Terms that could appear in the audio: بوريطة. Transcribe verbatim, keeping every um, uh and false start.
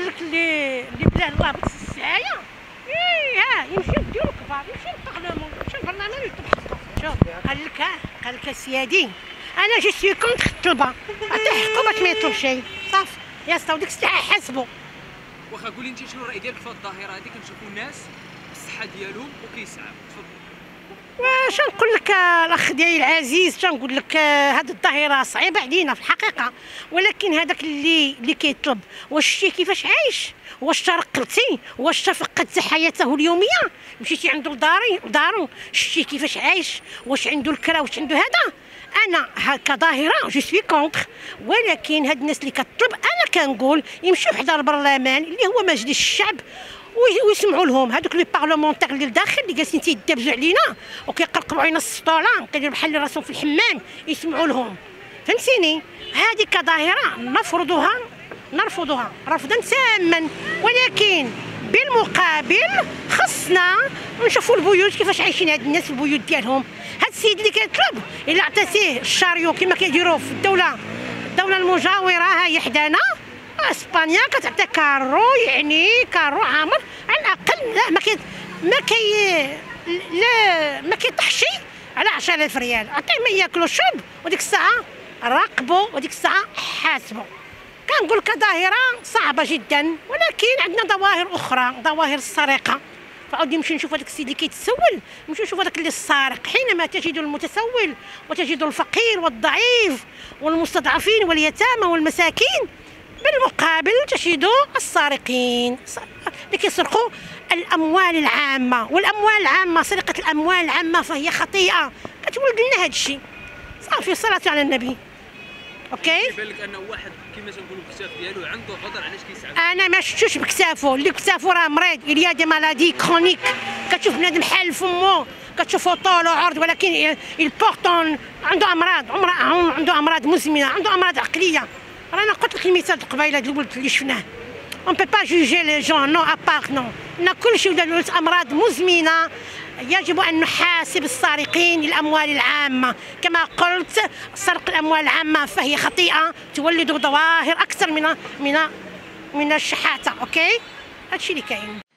قال لك اللي اللي بلاه الرابط السعايه اي ها يمشي يديو الكبار يمشي للبرلمان يمشي للبرلمان يطبح. شوف قال لك ها قال لك السيادي انا جي سي كونتخ الطلبه تحقوا باش ما يطلب شيء صافي يا ستا وديك الساعه حاسبوا. واخا قولي انت شنو الراي ديالك في الظاهره هذيك؟ نشوفوا الناس بالصحه ديالهم وكيسعوا. تفضل. واش نقول لك الاخ ديالي العزيز، اش نقول لك هذه الظاهره صعيبه علينا في الحقيقه، ولكن هذاك اللي اللي كيطلب واش شتي كيفاش عايش، واش ترقلتي، واش تفقدت حياته اليوميه، مشيتي عنده لداري لدارو شتي كيفاش عايش، واش عنده الكرا، واش عنده هذا. انا كظاهره جو سوي كونتر، ولكن هاد الناس اللي كتطلب انا كنقول يمشيو حدا البرلمان اللي هو مجلس الشعب ويسمعوا لهم. هذوك لي بارلمونتير اللي لداخل اللي جالسين تيدبزوا علينا وكيقرقبوا علينا السطوله وكيديروا بحال راسهم في الحمام، يسمعوا لهم، فهمتيني؟ هذه كظاهره نفرضها نرفضها رفضا تاما، ولكن بالمقابل خصنا نشوفوا البيوت كيفاش عايشين هاد الناس في البيوت ديالهم. هاد السيد اللي كيطلب الا عطاتيه الشاريو كما كيديروا في الدوله الدوله المجاوره ها هي حدانا اسبانيا كتعطي كارو، يعني كارو عامر على الاقل لا ما كي ما كي لا ما كيطحشي على عشرة آلاف ريال. عطيه ما ياكل وشرب وديك الساعه راقبوا وديك الساعه حاسبوا. كنقول كظاهره صعبه جدا، ولكن عندنا ظواهر اخرى، ظواهر السرقه. فاودي نمشي نشوف هذاك السيد اللي كيتسول، نمشي نشوف هذاك اللي السارق. حينما تجد المتسول وتجد الفقير والضعيف والمستضعفين واليتامى والمساكين، بالمقابل تجدوا السارقين اللي كيسرقوا الاموال العامه. والاموال العامه سرقه الاموال العامه فهي خطيئه، كتولد لنا هذا الشيء. صافي صلاه على النبي. اوكي كيبان لك ان واحد كما تنقولوا الكتاف ديالو عنده غدر، علاش كيسعف؟ انا ما شفتوش بكتافه، اللي كتافه راه مريض، اليا دي مالادي كرونيك. كتشوف بنادم حال فمو، كتشوفو طول وعرض، ولكن البورتون عنده امراض عمره عنده امراض مزمنه، عنده امراض عقليه. رانا قلت لك المثال د قبيله د الولد اللي شفناه. اون بي با جوجي لي جون نو ابار نو، ان كلشي ولا الولد امراض مزمنه. يجب ان نحاسب السارقين للاموال العامه، كما قلت سرق الاموال العامه فهي خطيئه تولد ظواهر اكثر من من من الشحاته، اوكي؟ هادشي اللي كاين.